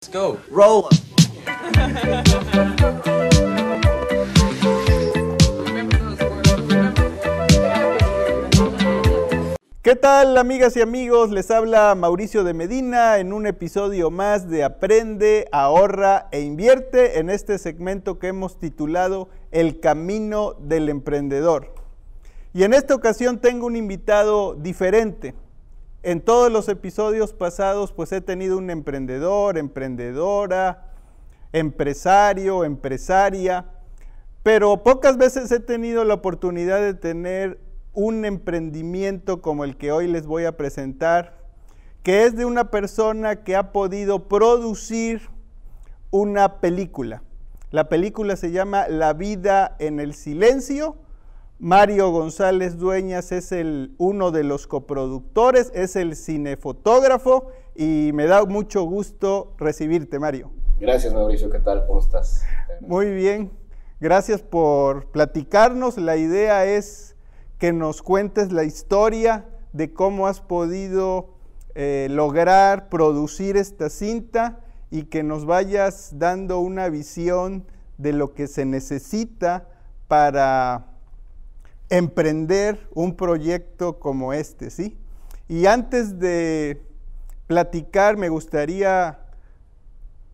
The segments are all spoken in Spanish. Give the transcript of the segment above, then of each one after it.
Let's go. Roll up. ¿Qué tal, amigas y amigos? Les habla Mauricio de Medina en un episodio más de Aprende, Ahorra e Invierte en este segmento que hemos titulado El Camino del Emprendedor. Y en esta ocasión tengo un invitado diferente. En todos los episodios pasados, pues he tenido un emprendedor, emprendedora, empresario, empresaria, pero pocas veces he tenido la oportunidad de tener un emprendimiento como el que hoy les voy a presentar, que es de una persona que ha podido producir una película. La película se llama La vida en el silencio. Mario González Dueñas es uno de los coproductores, es el cinefotógrafo y me da mucho gusto recibirte, Mario. Gracias, Mauricio. ¿Qué tal? ¿Cómo estás? Muy bien. Gracias por platicarnos. La idea es que nos cuentes la historia de cómo has podido lograr producir esta cinta y que nos vayas dando una visión de lo que se necesita para emprender un proyecto como este, ¿sí? Y antes de platicar, me gustaría,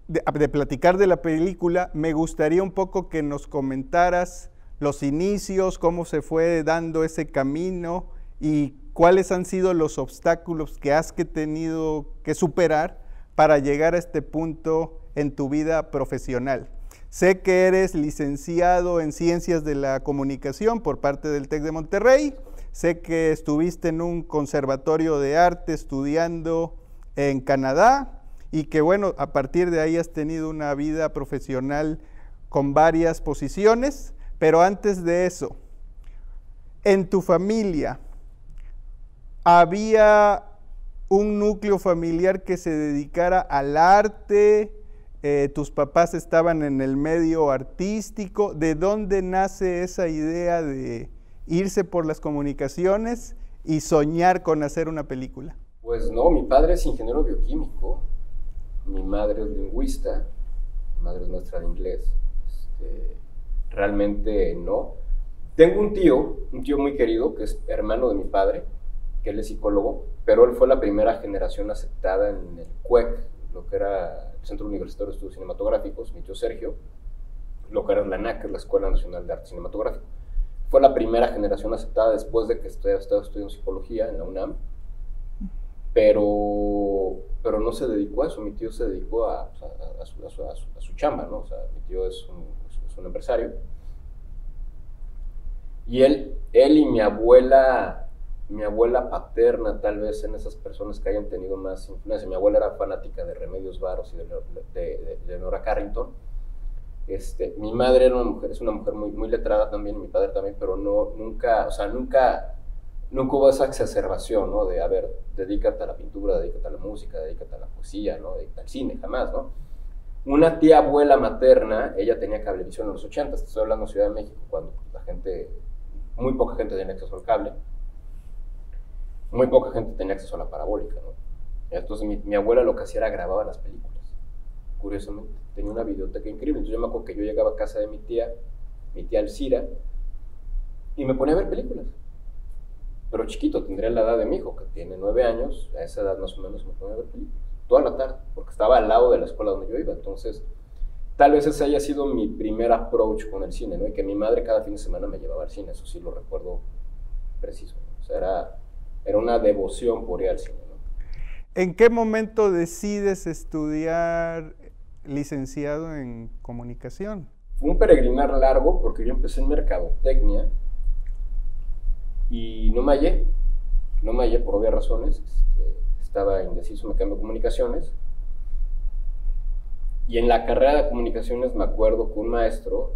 de platicar de la película, me gustaría un poco que nos comentaras los inicios, cómo se fue dando ese camino y cuáles han sido los obstáculos que has tenido que superar para llegar a este punto en tu vida profesional. Sé que eres licenciado en Ciencias de la Comunicación por parte del TEC de Monterrey. Sé que estuviste en un conservatorio de arte estudiando en Canadá y que, bueno, a partir de ahí has tenido una vida profesional con varias posiciones. Pero antes de eso, en tu familia, ¿había un núcleo familiar que se dedicara al arte? ¿Tus papás estaban en el medio artístico? ¿De dónde nace esa idea de irse por las comunicaciones y soñar con hacer una película? Pues no, mi padre es ingeniero bioquímico, mi madre es lingüista, mi madre es maestra de inglés. Realmente no. Tengo un tío muy querido que es hermano de mi padre, que él es psicólogo, pero él fue la primera generación aceptada en el CUEC, lo que era el Centro Universitario de Estudios Cinematográficos, mi tío Sergio, lo que era la NAC, que es la Escuela Nacional de Arte Cinematográfico. Fue la primera generación aceptada después de que estaba estudiando psicología en la UNAM, pero no se dedicó a eso. Mi tío se dedicó a su chamba, ¿no? O sea, mi tío es un empresario. Y él y mi abuela paterna, tal vez en esas personas que hayan tenido más influencia. Mi abuela era fanática de Remedios Varos y de Leonora Carrington. Mi madre era es una mujer muy, muy letrada también, mi padre también, pero nunca hubo esa exacerbación, ¿no? De, a ver, dedícate a la pintura, dedícate a la música, dedícate a la poesía, ¿no? Dedícate al cine, jamás, ¿no? Una tía abuela materna, ella tenía cablevisión en los 80, estoy hablando de Ciudad de México, cuando muy poca gente tenía acceso al cable. Muy poca gente tenía acceso a la parabólica, ¿no? Entonces mi abuela lo que hacía era grababa las películas, curiosamente. Tenía una videoteca increíble. Entonces yo me acuerdo que yo llegaba a casa de mi tía Alcira, y me ponía a ver películas. Pero chiquito, tendría la edad de mi hijo, que tiene 9 años, a esa edad más o menos me ponía a ver películas. Toda la tarde, porque estaba al lado de la escuela donde yo iba. Entonces, tal vez ese haya sido mi primer approach con el cine, ¿no? Y que mi madre cada fin de semana me llevaba al cine, eso sí lo recuerdo preciso, ¿no? O sea, era una devoción por ir al cine, ¿no? ¿En qué momento decides estudiar licenciado en comunicación? Fue un peregrinar largo porque yo empecé en mercadotecnia y no me hallé por obvias razones. Estaba indeciso, me cambié a comunicaciones. Y en la carrera de comunicaciones me acuerdo que un maestro,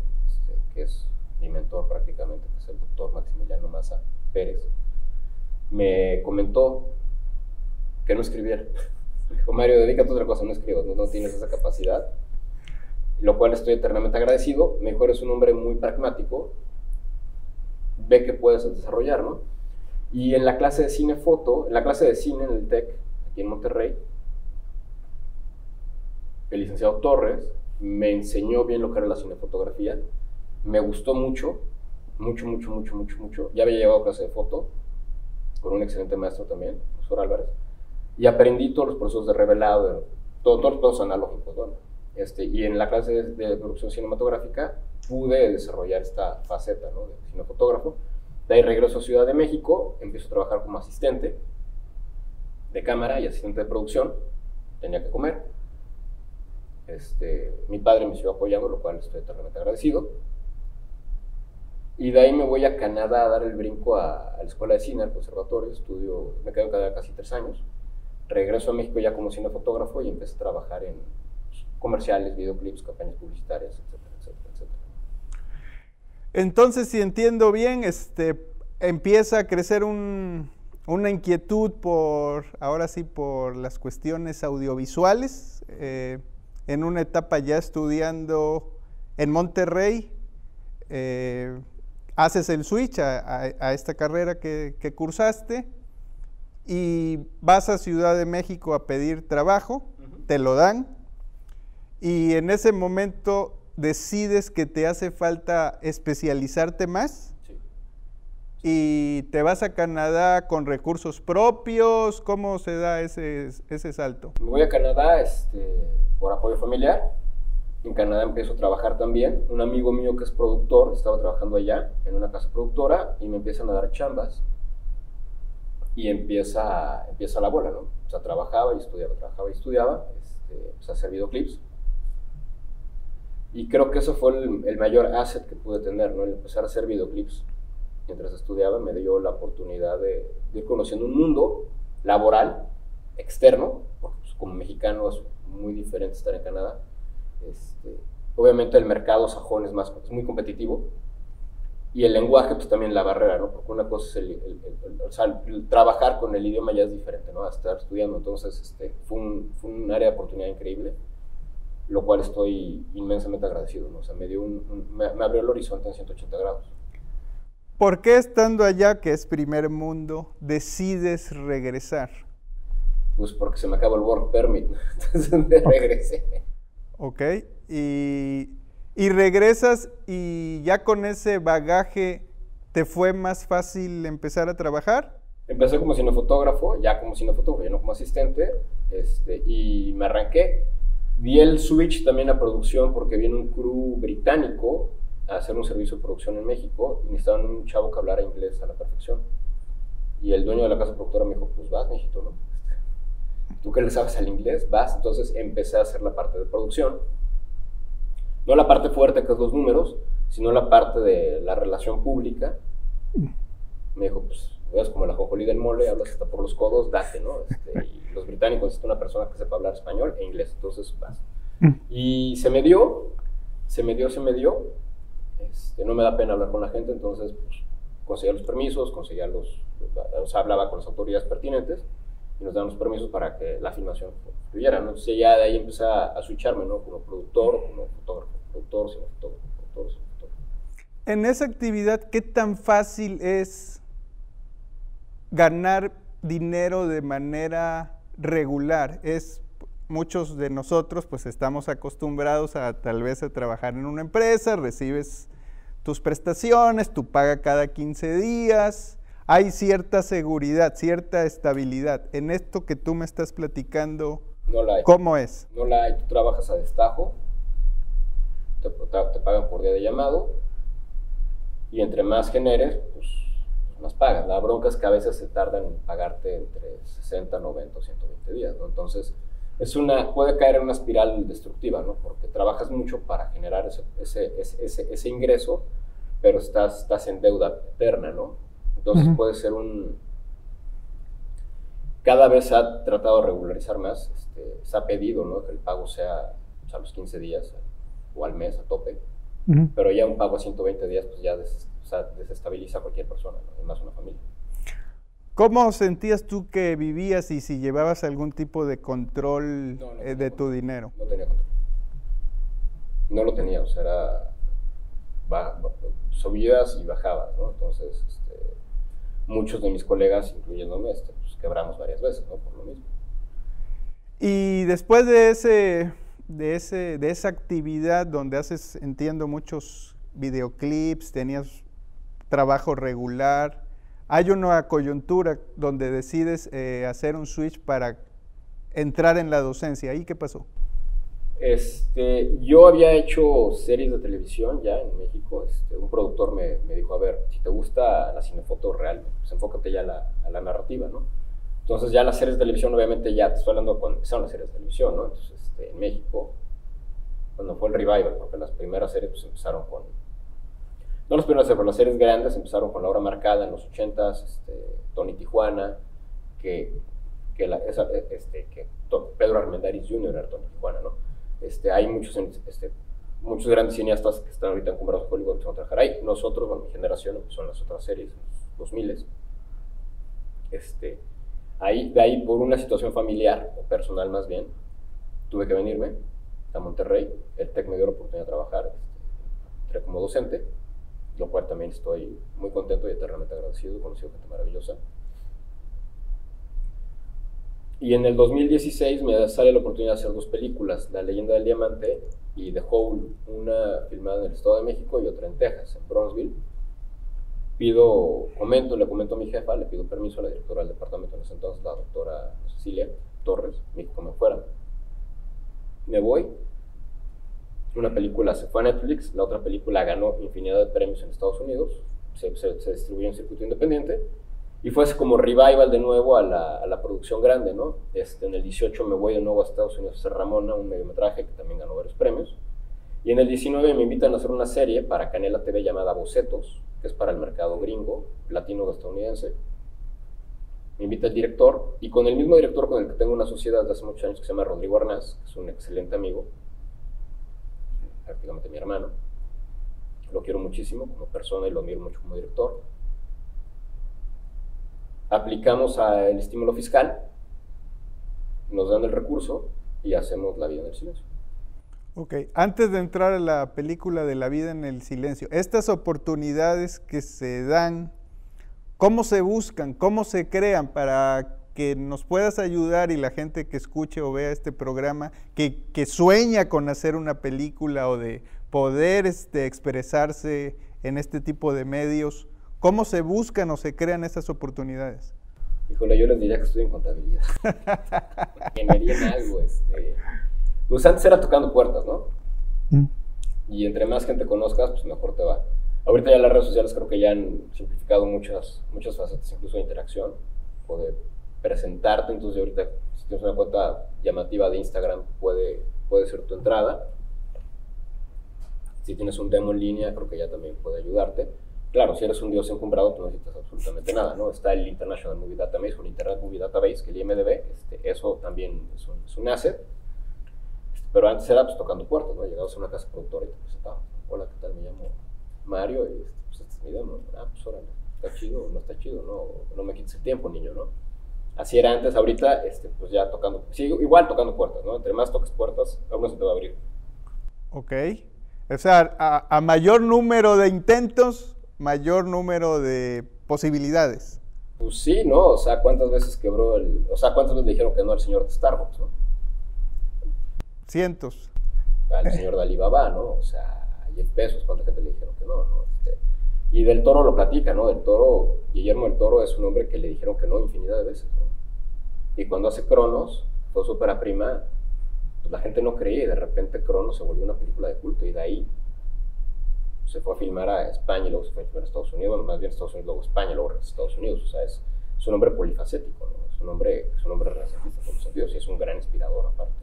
que es mi mentor prácticamente, que es el doctor Maximiliano Massa Pérez, me comentó que no escribiera. Dijo, Mario, dedícate a otra cosa, no escribas, no tienes esa capacidad. Lo cual estoy eternamente agradecido. Me dijo, eres un hombre muy pragmático, ve que puedes desarrollar, ¿no? Y en la clase de cine en el TEC, aquí en Monterrey, el licenciado Torres me enseñó bien lo que era la cinefotografía. Me gustó mucho, mucho. Ya había llevado clase de foto con un excelente maestro también, el profesor Álvarez. Y aprendí todos los procesos de revelado, todos analógicos, ¿no? Y en la clase de producción cinematográfica pude desarrollar esta faceta, ¿no?, de cinefotógrafo. De ahí regreso a Ciudad de México, empiezo a trabajar como asistente de cámara y asistente de producción. Tenía que comer. Mi padre me siguió apoyando, lo cual estoy eternamente agradecido. Y de ahí me voy a Canadá a dar el brinco a la Escuela de Cine, al conservatorio. Estudio, me quedo en Canadá casi 3 años. Regreso a México ya como cinefotógrafo y empecé a trabajar en comerciales, videoclips, campañas publicitarias, etcétera, etcétera, etcétera. Entonces, si entiendo bien, empieza a crecer una inquietud por, ahora sí, por las cuestiones audiovisuales, en una etapa ya estudiando en Monterrey, haces el switch a esta carrera que cursaste y vas a Ciudad de México a pedir trabajo, te lo dan y en ese momento decides que te hace falta especializarte más. Sí. Y te vas a Canadá con recursos propios. ¿Cómo se da ese salto? Me voy a Canadá por apoyo familiar. En Canadá empiezo a trabajar también. Un amigo mío que es productor, estaba trabajando allá en una casa productora y me empiezan a dar chambas. Y empieza la bola, ¿no? O sea, trabajaba y estudiaba, empecé a hacer videoclips. Y creo que eso fue el mayor asset que pude tener, ¿no? El empezar a hacer videoclips. Mientras estudiaba me dio la oportunidad de ir conociendo un mundo laboral externo, porque pues, como mexicano es muy diferente estar en Canadá. Obviamente el mercado sajón es muy competitivo y el lenguaje pues también la barrera, ¿no? Porque una cosa es el trabajar con el idioma ya es diferente, ¿no? A estar estudiando, entonces fue un área de oportunidad increíble, lo cual estoy inmensamente agradecido, ¿no? O sea, me abrió el horizonte en 180 grados. ¿Por qué estando allá, que es primer mundo, decides regresar? Pues porque se me acabó el work permit, entonces me regresé. Ok, y regresas y ya con ese bagaje, ¿te fue más fácil empezar a trabajar? Empecé como cinefotógrafo, ya no como asistente, y me arranqué. Vi el switch también a producción porque viene un crew británico a hacer un servicio de producción en México y necesitaban un chavo que hablara inglés a la perfección. Y el dueño de la casa productora me dijo, pues vas, mijito, ¿no? Tú que le sabes al inglés, vas. Entonces empecé a hacer la parte de producción. No la parte fuerte que es los números, sino la parte de la relación pública. Me dijo, pues, ves como la jojolí del mole, hablas hasta por los codos, date, ¿no? Y los británicos necesitan una persona que sepa hablar español e inglés, entonces vas. Y se me dio. No me da pena hablar con la gente, entonces pues, conseguía los permisos, hablaba con las autoridades pertinentes y nos dan los permisos para que la filmación fluyera, ¿no? Entonces ya de ahí empecé a switcharme, ¿no? Como productor, como fotógrafo, productor. En esa actividad, ¿qué tan fácil es ganar dinero de manera regular? Muchos de nosotros pues estamos acostumbrados tal vez a trabajar en una empresa, recibes tus prestaciones, tu paga cada 15 días, hay cierta seguridad, cierta estabilidad. En esto que tú me estás platicando, no la hay. ¿Cómo es? No la hay, tú trabajas a destajo, te pagan por día de llamado y entre más generes, pues más pagas. La bronca es que a veces se tardan en pagarte entre 60, 90 o 120 días, ¿no? Entonces, puede caer en una espiral destructiva, ¿no? Porque trabajas mucho para generar ese ingreso, pero estás en deuda eterna, ¿no? Entonces puede ser cada vez se ha tratado de regularizar más, se ha pedido, ¿no?, que el pago sea a los 15 días o al mes a tope, pero ya un pago a 120 días pues ya desestabiliza a cualquier persona, ¿no?, y más una familia. ¿Cómo sentías tú que vivías y si llevabas algún tipo de control de tu dinero? No tenía control. No lo tenía, o sea, subías y bajabas, ¿no? Entonces, muchos de mis colegas, incluyéndome, pues, quebramos varias veces, ¿no? Por lo mismo. Y después de ese de esa actividad donde haces, entiendo, muchos videoclips, tenías trabajo regular, hay una coyuntura donde decides hacer un switch para entrar en la docencia. ¿Y qué pasó? Yo había hecho series de televisión ya en México. Un productor me dijo, a ver, si te gusta la cinefoto real, pues enfócate ya a la narrativa, ¿no? Entonces ya las series de televisión, obviamente ya te estoy hablando cuando empezaron las series de televisión, ¿no? Entonces en México, cuando fue el revival, porque las primeras series pues empezaron con, no las primeras series, pero las series grandes empezaron con Laura Marcada en los 80s, Tony Tijuana, que Pedro Armendáriz Jr. era Tony Tijuana, ¿no? Hay muchos grandes cineastas que están ahorita encumbrados en Hollywood que van a trabajar ahí. Nosotros, bueno, mi generación, pues son las otras series, los 2000s. De ahí, por una situación familiar, o personal más bien, tuve que venirme a Monterrey. El TEC me dio la oportunidad de trabajar como docente, lo cual también estoy muy contento y eternamente agradecido. Conocí gente maravillosa. Y en el 2016 me sale la oportunidad de hacer dos películas, La leyenda del diamante y The Hole, una filmada en el Estado de México y otra en Texas, en Brownsville. Le comento a mi jefa, le pido permiso a la directora del departamento en ese entonces, la doctora Cecilia Torres, me dijo que me fuera. Me voy, una película se fue a Netflix, la otra película ganó infinidad de premios en Estados Unidos, se distribuyó en circuito independiente, y fue como revival de nuevo a la producción grande, ¿no? En el 18 me voy de nuevo a Estados Unidos a hacer Ramona, un mediometraje que también ganó varios premios. Y en el 19 me invitan a hacer una serie para Canela TV llamada Bocetos, que es para el mercado gringo, latino-estadounidense. Me invita el director, y con el mismo director con el que tengo una sociedad de hace muchos años que se llama Rodrigo Arnaz, que es un excelente amigo, prácticamente mi hermano. Lo quiero muchísimo como persona y lo admiro mucho como director. Aplicamos el estímulo fiscal, nos dan el recurso y hacemos La vida en el silencio. Ok, antes de entrar a la película de La vida en el silencio, estas oportunidades que se dan, ¿cómo se buscan, cómo se crean para que nos puedas ayudar y la gente que escuche o vea este programa, que sueña con hacer una película o de poder expresarse en este tipo de medios? ¿Cómo se buscan o se crean esas oportunidades? Híjole, yo les diría que estoy en contabilidad. Ingeniería en algo. Pues antes era tocando puertas, ¿no? Y entre más gente conozcas, pues mejor te va. Ahorita ya las redes sociales creo que ya han simplificado muchas facetas, incluso de interacción o de presentarte. Entonces ahorita, si tienes una cuenta llamativa de Instagram, puede ser tu entrada. Si tienes un demo en línea, creo que ya también puede ayudarte. Claro, si eres un dios encumbrado, tú no necesitas absolutamente nada, ¿no? Está el International Movie Database, o el Internet Movie Database, que el IMDB, eso también es un asset. Pero antes era pues tocando puertas, ¿no? Llegabas a una casa productora y te presentabas. Hola, ¿qué tal? Me llamo Mario, y es mi demo. Ah, pues órale, está chido, no está chido, no me quites el tiempo, niño, ¿no? Así era antes. Ahorita, pues ya tocando, sí, igual tocando puertas, ¿no? Entre más toques puertas, aún se te va a abrir. Ok, o sea, a mayor número de intentos, mayor número de posibilidades. Pues sí, ¿no? O sea, ¿cuántas veces quebró o sea, cuántas veces le dijeron que no al señor de Starbucks, ¿no? Cientos. Al señor de Alibaba, ¿no? O sea, a Jeff Bezos, ¿cuánta gente le dijeron que no, ¿no? Y Del Toro lo platica, ¿no? Guillermo Del Toro es un hombre que le dijeron que no infinidad de veces, ¿no? Y cuando hace Cronos, fue su ópera prima, pues la gente no creía, y de repente Cronos se volvió una película de culto, y de ahí se fue a filmar a España y luego se fue a filmar a Estados Unidos, bueno, más bien Estados Unidos, luego España, luego a Estados Unidos. O sea, es un hombre polifacético, ¿no? Es un hombre renacentista en todos los sentidos, y es un gran inspirador aparte.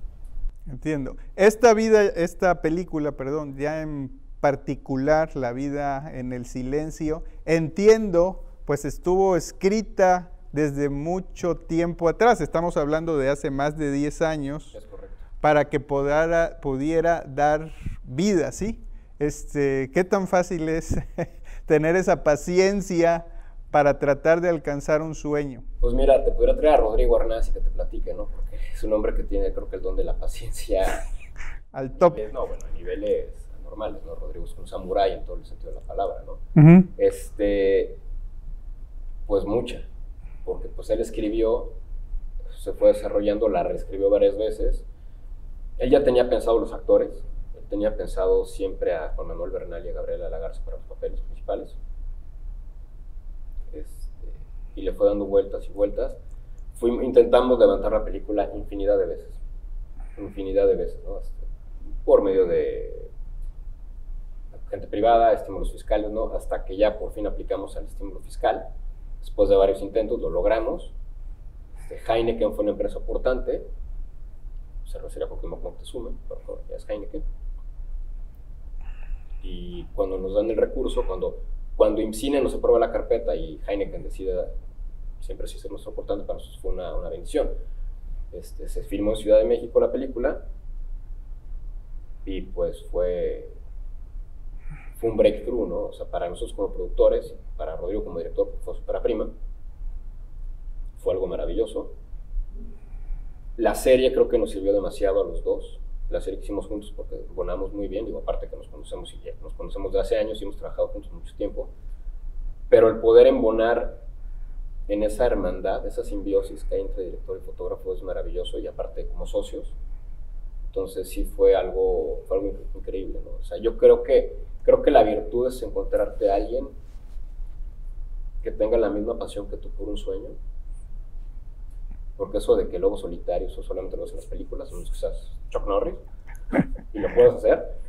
Entiendo. Esta película, ya en particular, La vida en el silencio, entiendo, pues estuvo escrita desde mucho tiempo atrás, estamos hablando de hace más de 10 años, es correcto, para que pudiera dar vida, ¿sí? ¿Qué tan fácil es tener esa paciencia para tratar de alcanzar un sueño? Pues mira, te pudiera traer a Rodrigo Arnaz y que te platique, ¿no? Porque es un hombre que tiene, creo que el don de la paciencia al tope. No, bueno, a niveles normales, ¿no? Rodrigo es un samurái en todo el sentido de la palabra, ¿no? Uh-huh. Pues mucha, porque pues él escribió, se fue desarrollando, la reescribió varias veces, Él ya tenía pensado los actores, él tenía pensado siempre a Juan Manuel Bernal y a Gabriela Lagarza para los papeles principales. Y le fue dando vueltas y vueltas. Intentamos levantar la película infinidad de veces. Infinidad de veces, ¿no? Por medio de gente privada, estímulos fiscales, ¿no? Hasta que ya por fin aplicamos al estímulo fiscal. Después de varios intentos lo logramos. Heineken fue una empresa importante. Se refiere a Pokémon Montezuma, por favor, ya es Heineken. Y cuando nos dan el recurso, cuando IMCINE nos aprueba la carpeta y Heineken decide siempre sí ser nuestro aportante, para nosotros fue una bendición. Se filmó en Ciudad de México la película y pues fue un breakthrough, ¿no? O sea, para nosotros como productores, para Rodrigo como director, fue para prima, fue algo maravilloso. La serie creo que nos sirvió demasiado a los dos, la serie que hicimos juntos, porque bonamos muy bien, digo, aparte que nos conocemos y nos conocemos de hace años y hemos trabajado juntos mucho tiempo, pero el poder embonar en esa hermandad, esa simbiosis que hay entre director y fotógrafo es maravilloso, y aparte como socios, entonces sí fue algo increíble, ¿no? O sea, yo creo que la virtud es encontrarte a alguien que tenga la misma pasión que tú por un sueño, porque eso de que lobos solitarios o solamente lo ves en las películas, son quizás Chuck Norris, y lo puedes hacer,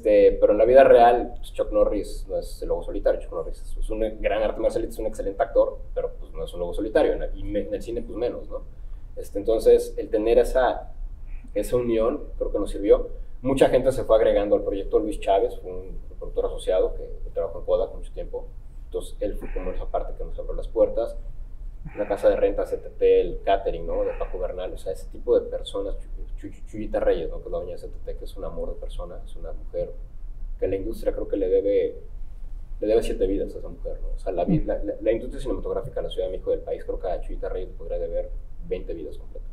pero en la vida real pues Chuck Norris no es el lobo solitario. Chuck Norris es un gran arte marcialista, es un excelente actor, pero pues no es un lobo solitario, y en el cine pues menos, ¿no? Entonces el tener esa unión creo que nos sirvió. Mucha gente se fue agregando al proyecto. Luis Chávez fue un productor asociado que trabajó en Kodak mucho tiempo, entonces él fue como esa parte que nos abrió las puertas. La casa de renta, CTT, el catering, ¿no? De Paco Bernal, o sea, ese tipo de personas. Chuyita Reyes, ¿no? Que es la dueña de CTT, que es un amor de persona, es una mujer que la industria creo que le debe 7 vidas a esa mujer, ¿no? O sea, la industria cinematográfica de la Ciudad de México, del país, creo que a Chuyita Reyes le podría deber 20 vidas completas.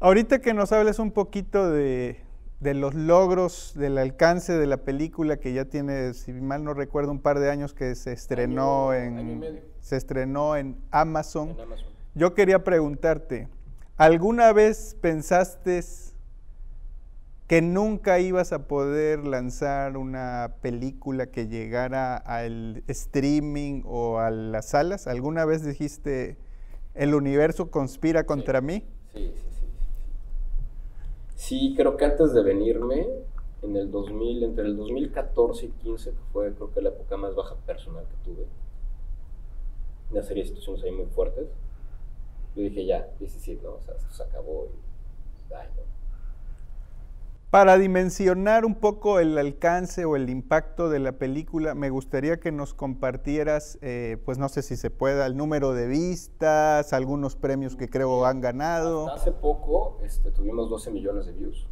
Ahorita que nos hables un poquito de los logros, del alcance de la película, que ya tiene, si mal no recuerdo, un par de años que se estrenó en Amazon. Yo quería preguntarte, ¿alguna vez pensaste que nunca ibas a poder lanzar una película que llegara al streaming o a las salas? ¿Alguna vez dijiste, el universo conspira contra mí? Sí, sí. Sí, creo que antes de venirme, entre el 2014 y 2015, que fue creo que la época más baja personal que tuve, una serie de situaciones ahí muy fuertes, yo dije ya, sí, no, o sea, esto se acabó y, ay, no. Para dimensionar un poco el alcance o el impacto de la película, me gustaría que nos compartieras, pues no sé si se pueda, el número de vistas, algunos premios que creo han ganado. Hasta hace poco tuvimos 12 millones de views.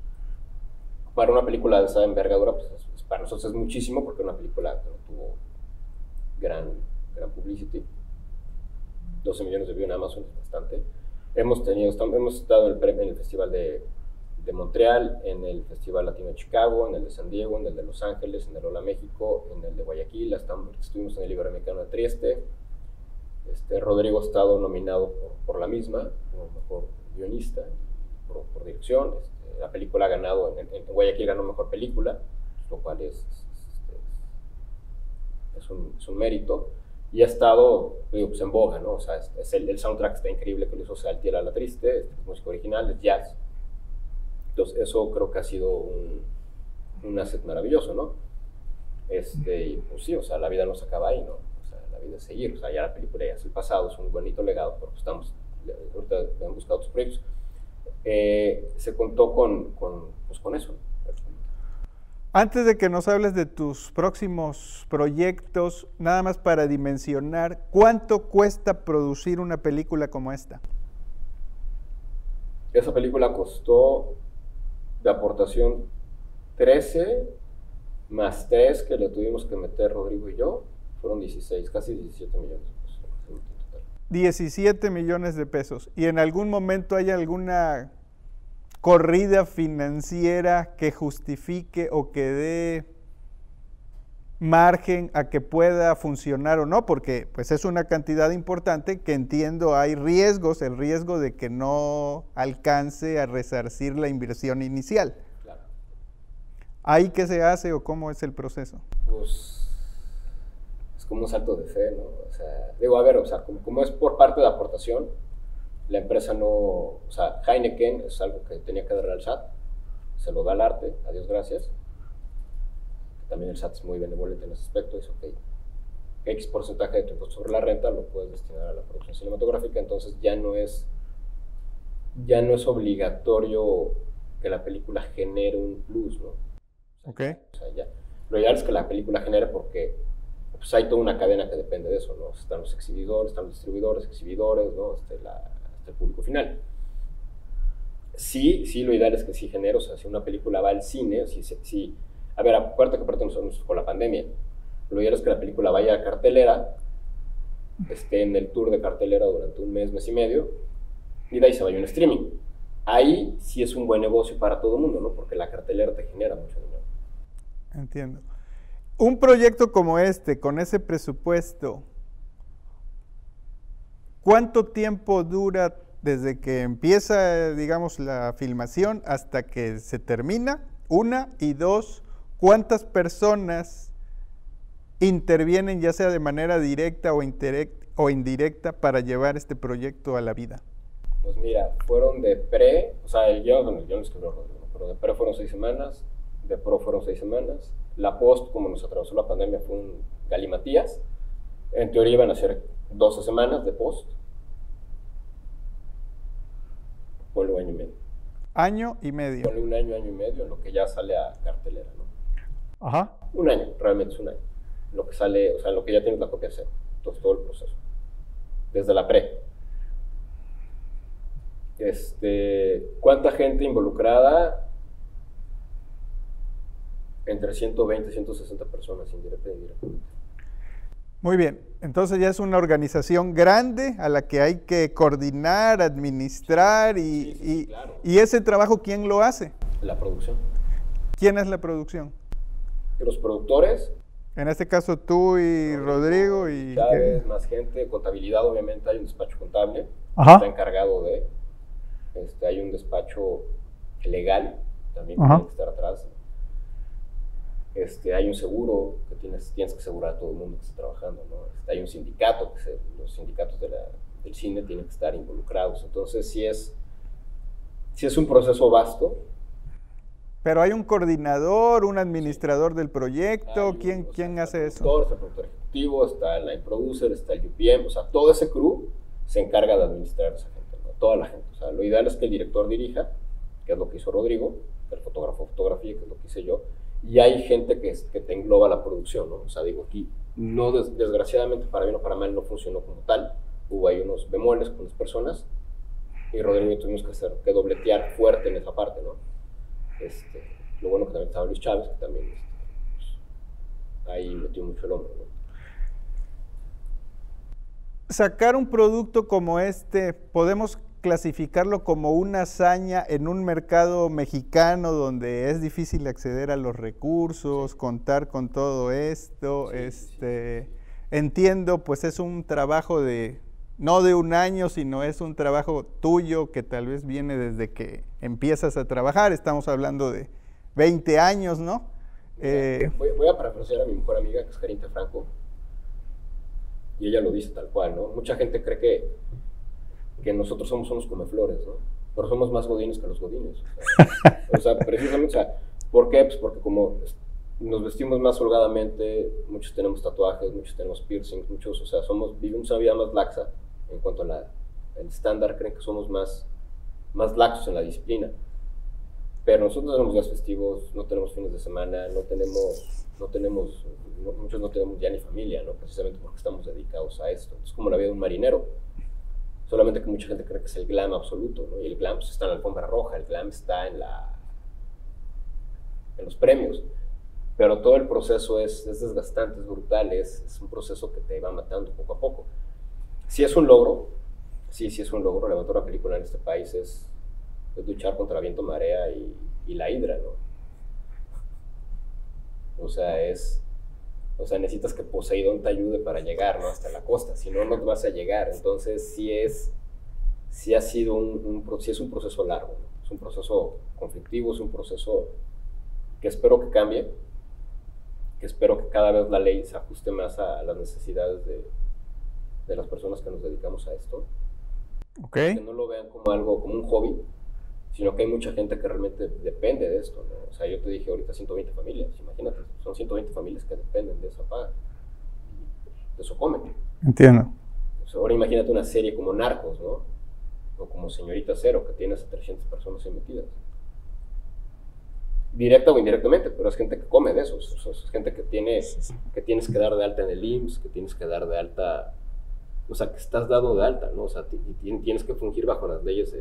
Para una película de esa envergadura, pues, para nosotros es muchísimo, porque una película que no tuvo gran publicity. 12 millones de views en Amazon es bastante. Hemos estado en el Festival de Montreal, en el Festival Latino de Chicago, en el de San Diego, en el de Los Ángeles, en el Hola México, en el de Guayaquil, estuvimos en el Iberoamericano de Trieste. Rodrigo ha estado nominado por la misma, como mejor guionista, por dirección. La película ha ganado, en Guayaquil ganó mejor película, lo cual es un mérito. Y ha estado, digo, pues en boga, ¿no? O sea, el soundtrack está increíble que lo hizo Saltiel a la Triste, es música original, es jazz. Entonces, eso creo que ha sido un asset maravilloso, ¿no? Pues sí, o sea, la vida no se acaba ahí, ¿no? O sea, la vida es seguir, o sea, ya la película ya es el pasado, es un bonito legado, pero ahorita han buscado otros proyectos. Se contó con eso. Antes de que nos hables de tus próximos proyectos, nada más para dimensionar, ¿cuánto cuesta producir una película como esta? Esa película costó de aportación 13, más 3 que le tuvimos que meter Rodrigo y yo, fueron 16, casi 17 millones de pesos. 17 millones de pesos. ¿Y en algún momento hay alguna corrida financiera que justifique o que dé margen a que pueda funcionar o no, porque pues es una cantidad importante que entiendo hay riesgos, el riesgo de que no alcance a resarcir la inversión inicial. Claro. ¿Ahí qué se hace o cómo es el proceso? Pues es como un salto de fe, ¿no? O sea, digo, a ver, o sea, como es por parte de aportación, la empresa no, o sea, Heineken es algo que tenía que darle al SAT, se lo da al arte, adiós, gracias. También el SAT es muy benevolente en ese aspecto, es ok, X porcentaje de tu impuesto sobre la renta lo puedes destinar a la producción cinematográfica, entonces ya no es obligatorio que la película genere un plus, ¿no? Okay. O sea, ya, lo ideal es que la película genere porque pues, hay toda una cadena que depende de eso, ¿no? Están los exhibidores, están los distribuidores, ¿no? El público final. Sí, lo ideal es que sí genere, o sea, si una película va al cine, sí. A ver, acuérdate que aparte nosotros con la pandemia, lo ideal es que la película vaya a cartelera, esté en el tour de cartelera durante un mes, mes y medio, y de ahí se vaya un streaming. Ahí sí es un buen negocio para todo el mundo, ¿no? Porque la cartelera te genera mucho dinero. Entiendo. Un proyecto como este, con ese presupuesto, ¿cuánto tiempo dura desde que empieza, digamos, la filmación hasta que se termina? Una, y dos, ¿cuántas personas intervienen ya sea de manera directa o indirecta para llevar este proyecto a la vida? Pues mira, fueron de pre, o sea, el guión lo escribió Rodrigo, pero de pre fueron 6 semanas, de pro fueron 6 semanas, la post, como nos atravesó la pandemia, fue un galimatías, en teoría iban a ser 12 semanas de post, fue el año y medio. Año y medio. Ponle un año y medio en lo que ya sale a cartelera, ¿no? Ajá. Un año, realmente es un año. Lo que sale, o sea, lo que ya tienes la copia cero. Entonces, todo el proceso. Desde la pre. ¿Cuánta gente involucrada? Entre 120 y 160 personas, indirecta e indirectamente. Muy bien, entonces ya es una organización grande a la que hay que coordinar, administrar y, claro. Y ese trabajo, ¿quién lo hace? La producción. ¿Quién es la producción? Los productores. En este caso tú y Rodrigo y... Chávez, más gente, contabilidad obviamente, hay un despacho contable. Ajá. Que está encargado de... hay un despacho legal también que tiene que estar atrás. Hay un seguro que tienes que asegurar a todo el mundo que está trabajando, ¿no? Hay un sindicato, que los sindicatos del cine tienen que estar involucrados. Entonces, sí es un proceso vasto. Pero hay un coordinador, un administrador del proyecto, ¿quién hace eso? Está el productor ejecutivo, está el line producer, está el UPM, o sea, todo ese crew se encarga de administrar a esa gente, ¿no? Toda la gente. O sea, lo ideal es que el director dirija, que es lo que hizo Rodrigo, el fotógrafo de fotografía, que es lo que hice yo. Y hay gente que te engloba la producción, ¿no? O sea, digo, aquí, no desgraciadamente, para bien o para mal, no funcionó como tal. Hubo ahí unos bemoles con las personas y Rodrigo y yo tuvimos que dobletear fuerte en esa parte, ¿no? Lo bueno que también estaba Luis Chávez, que también pues, ahí metió mucho el hombro, ¿no? Sacar un producto como este, podemos clasificarlo como una hazaña en un mercado mexicano donde es difícil acceder a los recursos, contar con todo esto. Entiendo, pues es un trabajo de, no de un año, sino es un trabajo tuyo que tal vez viene desde que empiezas a trabajar. Estamos hablando de 20 años, ¿no? Voy a parafrasear a mi mejor amiga, que es Jarinta Franco, y ella lo dice tal cual, ¿no? Mucha gente cree que nosotros somos unos comeflores, ¿no? Pero somos más godines que los godines. O sea, precisamente, o sea, ¿por qué? Pues porque como nos vestimos más holgadamente, muchos tenemos tatuajes, muchos tenemos piercings, muchos, o sea, vivimos una vida más laxa en cuanto al estándar, creen que somos más laxos en la disciplina. Pero nosotros tenemos días festivos, no tenemos fines de semana, muchos no tenemos ya ni familia, ¿no? Precisamente porque estamos dedicados a esto. Es como la vida de un marinero. Solamente que mucha gente cree que es el glam absoluto, ¿no? Y el glam pues, está en la alfombra roja, el glam está en los premios. Pero todo el proceso es desgastante, es brutal, es un proceso que te va matando poco a poco. Sí es un logro, sí es un logro. Levantar una película en este país es luchar contra viento, marea y la hidra, ¿no? O sea, O sea, necesitas que Poseidón te ayude para llegar, ¿no? Hasta la costa, si no, no vas a llegar. Entonces, sí es un proceso largo, ¿no? Es un proceso conflictivo, es un proceso que espero que cambie, que espero que cada vez la ley se ajuste más a las necesidades de las personas que nos dedicamos a esto. Okay. Que no lo vean como algo, como un hobby, sino que hay mucha gente que realmente depende de esto, ¿no? O sea, yo te dije ahorita 120 familias, imagínate, son 120 familias que dependen de esa paga, de eso comen. Entiendo. Pues ahora imagínate una serie como Narcos, ¿no? O como Señorita Cero, que tienes a 300 personas ahí metidas. Directa o indirectamente, pero es gente que come de eso, es gente que tienes que dar de alta en el IMSS, que tienes que dar de alta... O sea, que estás dado de alta, ¿no? O sea, tienes que fungir bajo las leyes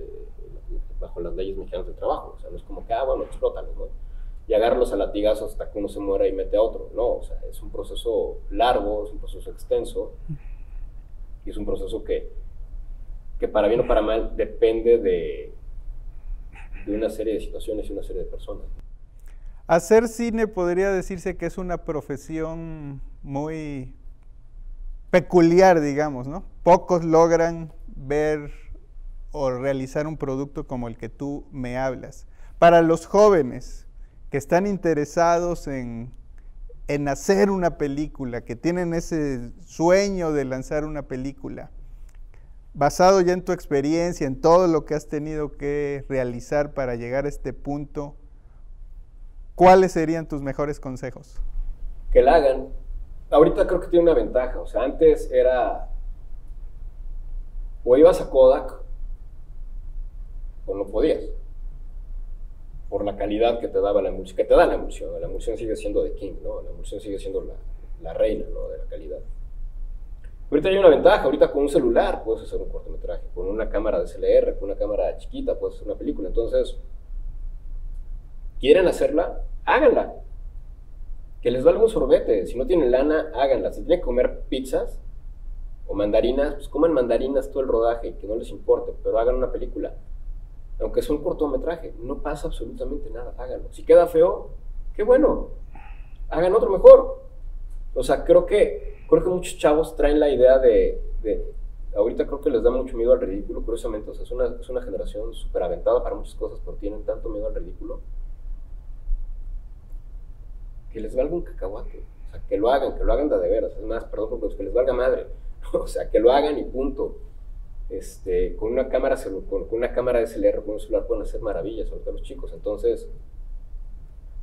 mexicanas del trabajo. O sea, no es como que, ah, bueno, explótalos, ¿no? Y agárralos a latigazos hasta que uno se muera y mete a otro. No, o sea, es un proceso largo, es un proceso extenso. Y es un proceso que para bien o para mal depende de una serie de situaciones y una serie de personas. Hacer cine podría decirse que es una profesión muy... peculiar, digamos, ¿no? Pocos logran ver o realizar un producto como el que tú me hablas. Para los jóvenes que están interesados en hacer una película, que tienen ese sueño de lanzar una película, basado ya en tu experiencia, en todo lo que has tenido que realizar para llegar a este punto, ¿cuáles serían tus mejores consejos? Que la hagan. Ahorita creo que tiene una ventaja, o sea, antes era, o ibas a Kodak, o no podías, por la calidad que te daba la emulsión, que te da la emulsión sigue siendo de King, ¿no? La emulsión sigue siendo la reina, ¿no? De la calidad. Ahorita hay una ventaja, ahorita con un celular puedes hacer un cortometraje, con una cámara DSLR, con una cámara chiquita puedes hacer una película, entonces, ¿quieren hacerla? Háganla. Que les valga un sorbete, si no tienen lana, háganla. Si tienen que comer pizzas o mandarinas, pues coman mandarinas todo el rodaje, que no les importe, pero hagan una película. Aunque sea un cortometraje, no pasa absolutamente nada, háganlo. Si queda feo, qué bueno, hagan otro mejor. O sea, creo que muchos chavos traen la idea de ahorita creo que les da mucho miedo al ridículo, curiosamente. O sea, es una generación súper aventada para muchas cosas, pero tienen tanto miedo al ridículo. Que les valga un cacahuate, o sea, que lo hagan de veras, es más, perdón, porque que les valga madre, o sea, que lo hagan y punto. Con una cámara DSLR, con un celular pueden hacer maravillas, sobre todo los chicos. Entonces,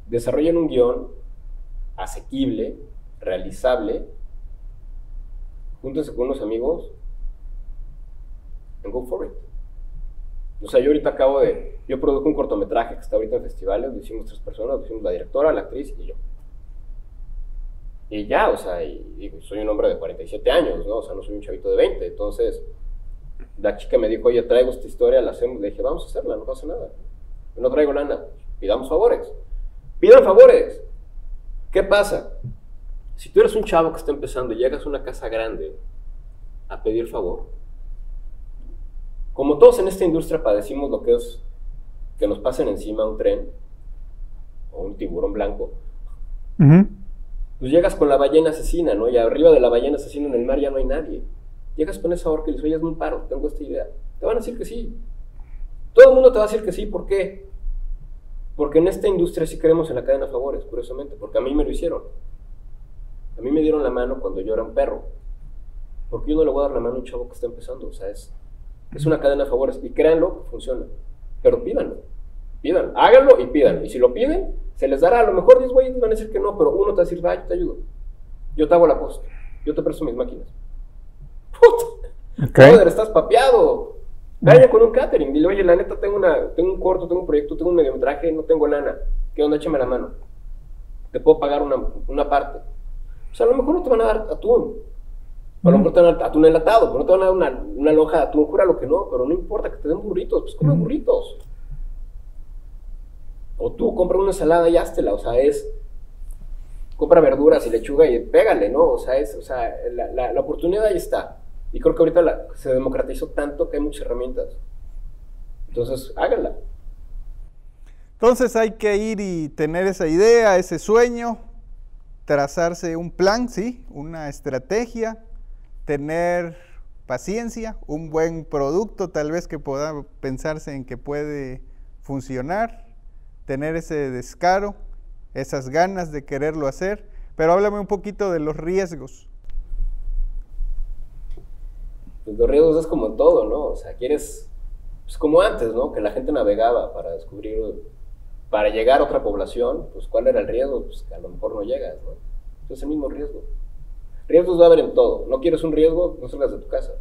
desarrollen un guión asequible, realizable, júntense con unos amigos, and go for it. O sea, yo produzco un cortometraje que está ahorita en festivales, lo hicimos 3 personas, lo hicimos la directora, la actriz y yo. Y ya, o sea, y soy un hombre de 47 años, ¿no? O sea, no soy un chavito de 20. Entonces, la chica me dijo, oye, traigo esta historia, la hacemos. Le dije, vamos a hacerla, no pasa nada. Yo no traigo lana, pidamos favores. ¡Pidan favores! ¿Qué pasa? Si tú eres un chavo que está empezando y llegas a una casa grande a pedir favor, como todos en esta industria padecimos lo que es que nos pasen encima un tren o un tiburón blanco, pues llegas con la ballena asesina, ¿no? Y arriba de la ballena asesina en el mar ya no hay nadie. Llegas con esa orca y les oyes un paro, tengo esta idea. Te van a decir que sí. Todo el mundo te va a decir que sí, ¿por qué? Porque en esta industria sí creemos en la cadena de favores, curiosamente, porque a mí me lo hicieron. A mí me dieron la mano cuando yo era un perro. Porque yo no le voy a dar la mano a un chavo que está empezando, o sea, es una cadena de favores, y créanlo, funciona. Pero pídanlo, háganlo y pídanlo. Y si lo piden, se les dará. A lo mejor 10 güeyes van a decir que no, pero uno te va a decir, va, yo te ayudo. Yo te hago la posta, yo te presto mis máquinas. ¡Puta! Okay. Joder, estás papeado. Vaya con un catering, dile, oye, la neta, tengo un corto, tengo un proyecto, tengo un mediometraje, no tengo lana. ¿Qué onda? Échame la mano. Te puedo pagar una parte. O sea, a lo mejor no te van a dar atún. A lo mejor te van a dar atún enlatado, pero no te van a dar una lonja de atún, jura lo que no, pero no importa que te den burritos, pues come burritos. O tú, compra una ensalada y háztela, o sea, compra verduras y lechuga y pégale, ¿no? O sea, la oportunidad ahí está. Y creo que ahorita se democratizó tanto que hay muchas herramientas. Entonces, háganla. Entonces hay que ir y tener esa idea, ese sueño, trazarse un plan, sí, una estrategia, tener paciencia, un buen producto tal vez que pueda pensarse en que puede funcionar, tener ese descaro, esas ganas de quererlo hacer. Pero háblame un poquito de los riesgos. Pues los riesgos es como todo, ¿no? O sea, quieres, pues como antes, ¿no? Que la gente navegaba para descubrir, para llegar a otra población, pues ¿cuál era el riesgo? Pues que a lo mejor no llegas, ¿no? Entonces el mismo riesgo. Riesgos va a haber en todo. No quieres un riesgo, no salgas de tu casa.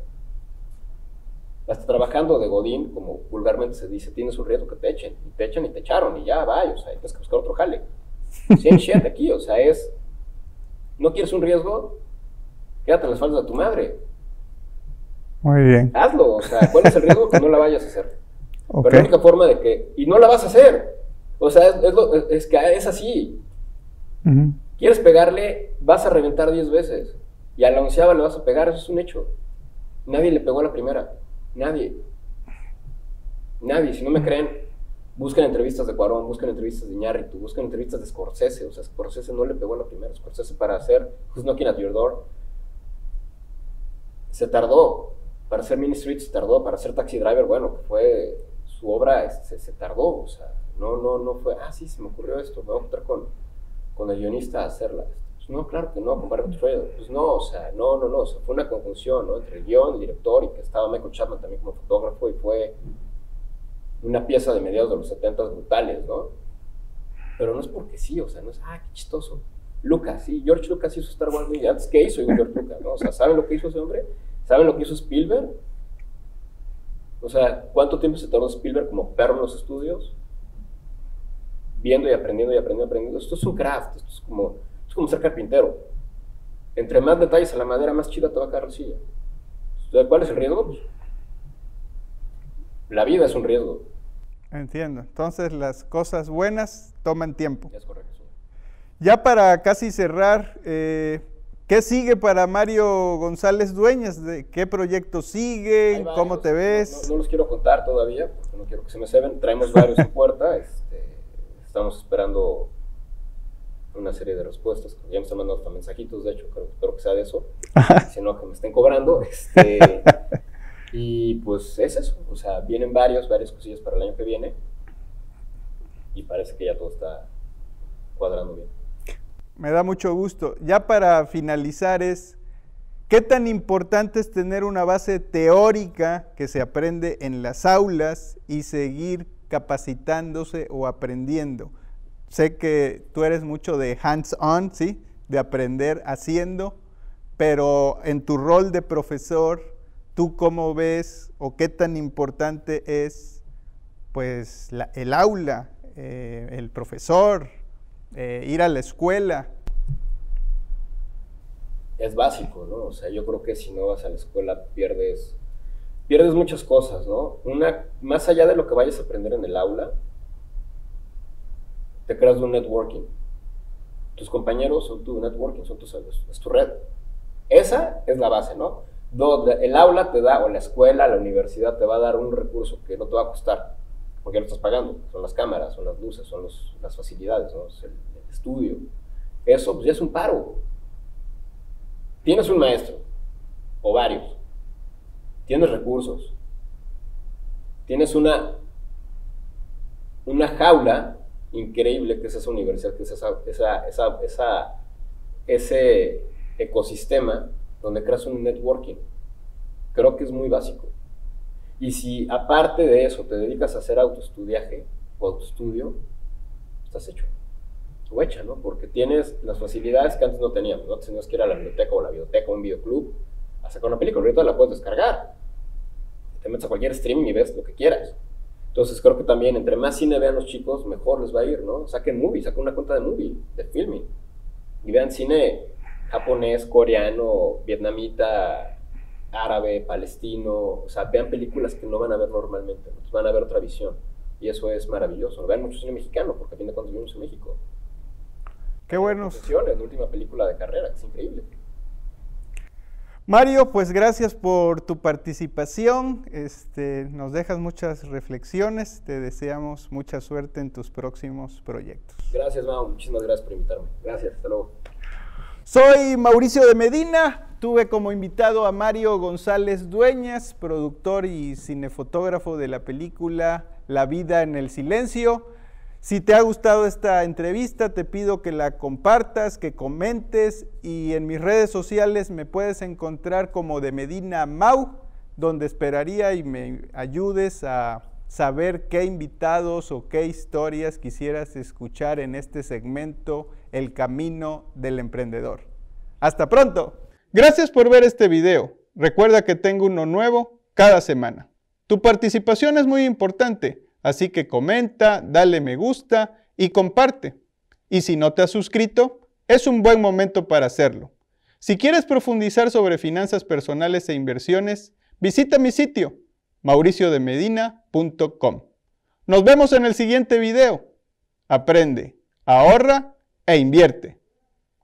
Hasta trabajando de godín, como vulgarmente se dice, tienes un riesgo que te echen. Y te echan y te echaron y ya, vaya, o sea, tienes que buscar otro jale. Same shit aquí, o sea, es... ¿No quieres un riesgo? Quédate en las faldas de tu madre. Muy bien. Hazlo, o sea, ¿cuál es el riesgo? Que no la vayas a hacer. Okay. Pero la única forma de que... Y no la vas a hacer. O sea, es que es así. Uh-huh. Quieres pegarle, vas a reventar 10 veces. Y a la onceava le vas a pegar, eso es un hecho. Nadie le pegó a la primera. Nadie. Nadie, si no me creen, busquen entrevistas de Cuarón, busquen entrevistas de Iñárritu, busquen entrevistas de Scorsese. O sea, Scorsese no le pegó a la primera. Scorsese, para hacer Who's Knocking at Your Door, se tardó. Para hacer Mean Streets se tardó. Para hacer Taxi Driver, bueno, que fue su obra, se tardó. O sea, no fue, ah, sí, se me ocurrió esto, me voy a juntar con el guionista a hacerla. Pues no, claro que no, con Barry Trailer. Pues no, o sea, no, o sea, fue una conjunción, ¿no? Entre el guión, el director, y que estaba Michael Chapman también como fotógrafo, y fue una pieza de mediados de los 70s brutales, ¿no? Pero no es porque sí, o sea, no es, ah, qué chistoso. Lucas, sí, George Lucas hizo Star Wars muy antes que hizo George Lucas, ¿no? O sea, ¿saben lo que hizo ese hombre? ¿Saben lo que hizo Spielberg? O sea, ¿cuánto tiempo se tardó Spielberg como perro en los estudios? Viendo y aprendiendo y aprendiendo y aprendiendo. Esto es un craft, esto es como ser carpintero. Entre más detalles a la madera, más chida te va a quedar la silla. ¿Cuál es el riesgo? Pues, la vida es un riesgo. Entiendo. Entonces las cosas buenas toman tiempo. Es correcto. Ya para casi cerrar, ¿qué sigue para Mario González Dueñas? ¿Qué proyectos siguen? ¿Cómo te ves? No los quiero contar todavía, porque no quiero que se me ceben. Traemos varios en puerta. Estamos esperando una serie de respuestas. Ya me están mandando hasta mensajitos, de hecho, espero que sea de eso. Si no, que me estén cobrando. Y pues es eso. O sea, vienen varias cosillas para el año que viene. Y parece que ya todo está cuadrando bien. Me da mucho gusto. Ya para finalizar es, ¿qué tan importante es tener una base teórica que se aprende en las aulas y seguir capacitándose o aprendiendo? Sé que tú eres mucho de hands-on, ¿sí? De aprender haciendo, pero en tu rol de profesor, ¿tú cómo ves o qué tan importante es, pues, el aula, el profesor, ir a la escuela? Es básico, ¿no? O sea, yo creo que si no vas a la escuela pierdes muchas cosas, ¿no? Una, más allá de lo que vayas a aprender en el aula, te creas un networking. Tus compañeros son tu networking, son tus amigos, es tu red. Esa es la base, ¿no? El aula te da, o la escuela, la universidad te va a dar un recurso que no te va a costar, porque lo estás pagando. Son las cámaras, son las luces, son las facilidades, ¿no? Es el estudio. Eso, pues ya es un paro. Tienes un maestro, o varios. Tienes recursos, tienes una jaula increíble que es esa universidad, que es ese ecosistema donde creas un networking. Creo que es muy básico. Y si aparte de eso te dedicas a hacer autoestudiaje o autoestudio, estás hecho. O hecha, ¿no? Porque tienes las facilidades que antes no teníamos, ¿no? Antes tenías que ir a la biblioteca o la biblioteca o un videoclub a sacar una película. Ahorita la puedes descargar. Te metes a cualquier streaming y ves lo que quieras. Entonces creo que también entre más cine vean los chicos, mejor les va a ir, ¿no? Saquen Movie, saquen una cuenta de Movie, de Filming. Y vean cine japonés, coreano, vietnamita, árabe, palestino. O sea, vean películas que no van a ver normalmente, ¿no? Van a ver otra visión. Y eso es maravilloso. Vean mucho cine mexicano, porque a fin de cuentas vivimos en México. ¡Qué buenos! La última película de Carrera, que es increíble. Mario, pues gracias por tu participación, nos dejas muchas reflexiones, te deseamos mucha suerte en tus próximos proyectos. Gracias, Mau, muchísimas gracias por invitarme. Gracias, hasta luego. Soy Mauricio de Medina. Tuve como invitado a Mario González Dueñas, productor y cinefotógrafo de la película La vida en el silencio. Si te ha gustado esta entrevista, te pido que la compartas, que comentes, y en mis redes sociales me puedes encontrar como de Medina Mau, donde esperaría y me ayudes a saber qué invitados o qué historias quisieras escuchar en este segmento El Camino del Emprendedor. ¡Hasta pronto! Gracias por ver este video. Recuerda que tengo uno nuevo cada semana. Tu participación es muy importante, así que comenta, dale me gusta y comparte. Y si no te has suscrito, es un buen momento para hacerlo. Si quieres profundizar sobre finanzas personales e inversiones, visita mi sitio mauriciodemedina.com. Nos vemos en el siguiente video. Aprende, ahorra e invierte.